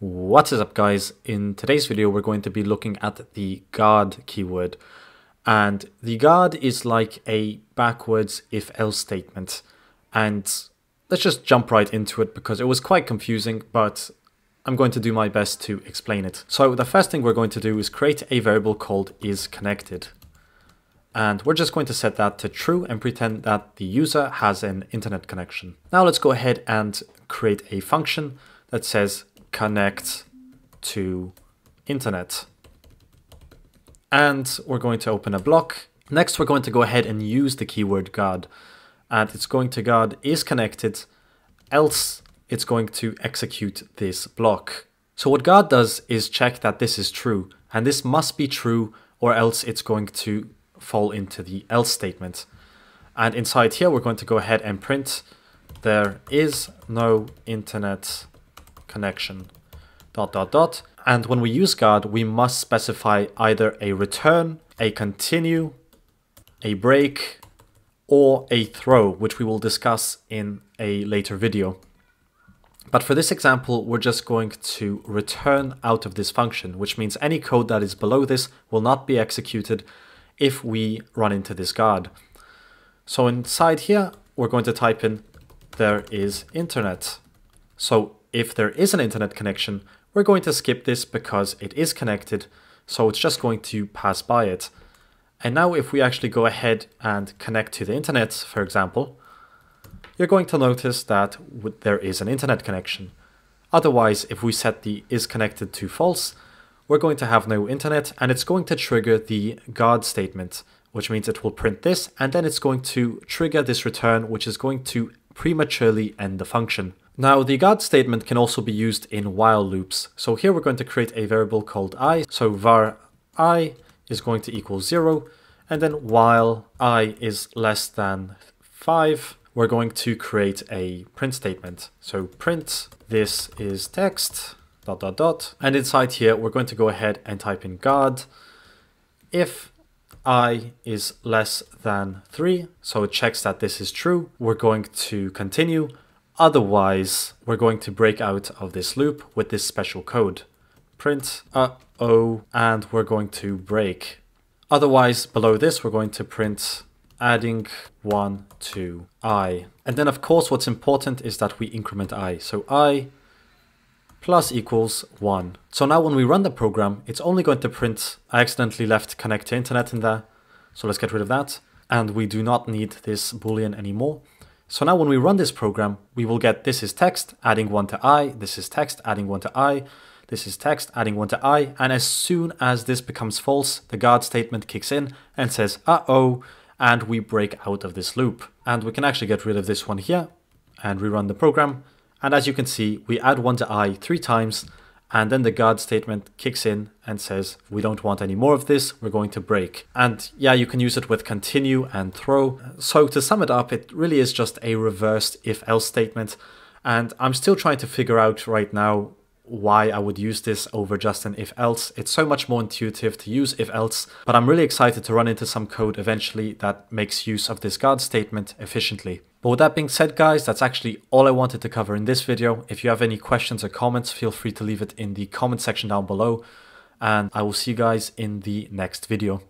What is up, guys? In today's video we're going to be looking at the guard keyword, and the guard is like a backwards if else statement. And let's just jump right into it because it was quite confusing, but I'm going to do my best to explain it. So the first thing we're going to do is create a variable called isConnected, and we're just going to set that to true and pretend that the user has an internet connection. Now let's go ahead and create a function that says connect to internet, and we're going to open a block. Next we're going to go ahead and use the keyword guard, and it's going to guard is connected, else it's going to execute this block. So what guard does is check that this is true, and this must be true or else it's going to fall into the else statement. And inside here we're going to go ahead and print there is no internet connection ... And when we use guard, we must specify either a return, a continue, a break, or a throw, which we will discuss in a later video. But for this example, we're just going to return out of this function, which means any code that is below this will not be executed if we run into this guard. So inside here, we're going to type in there is internet. So if there is an internet connection, we're going to skip this because it is connected, so it's just going to pass by it. And now if we actually go ahead and connect to the internet, for example, you're going to notice that there is an internet connection. Otherwise, if we set the is connected to false, we're going to have no internet, and it's going to trigger the guard statement, which means it will print this, and then it's going to trigger this return, which is going to prematurely end the function. Now the guard statement can also be used in while loops. So here we're going to create a variable called I. So var I is going to equal 0, and then while I is less than 5, we're going to create a print statement. So print this is text ... And inside here we're going to go ahead and type in guard if I is less than 3, so it checks that this is true. We're going to continue, otherwise we're going to break out of this loop with this special code, print oh, and we're going to break. Otherwise below this we're going to print adding 1 to I, and then of course what's important is that we increment I, so I plus equals 1. So now when we run the program, it's only going to print, I accidentally left connect to internet in there, so let's get rid of that. And we do not need this boolean anymore. So now when we run this program, we will get this is text adding 1 to I, this is text adding 1 to I, this is text adding 1 to I, and as soon as this becomes false, the guard statement kicks in and says uh-oh, and we break out of this loop. And we can actually get rid of this one here and rerun the program. And as you can see, we add 1 to I 3 times, and then the guard statement kicks in and says, we don't want any more of this, we're going to break. And yeah, you can use it with continue and throw. So to sum it up, it really is just a reversed if-else statement. And I'm still trying to figure out right now why I would use this over just an if-else. It's so much more intuitive to use if-else, but I'm really excited to run into some code eventually that makes use of this guard statement efficiently. But with that being said, guys, that's actually all I wanted to cover in this video. If you have any questions or comments, feel free to leave it in the comment section down below, and I will see you guys in the next video.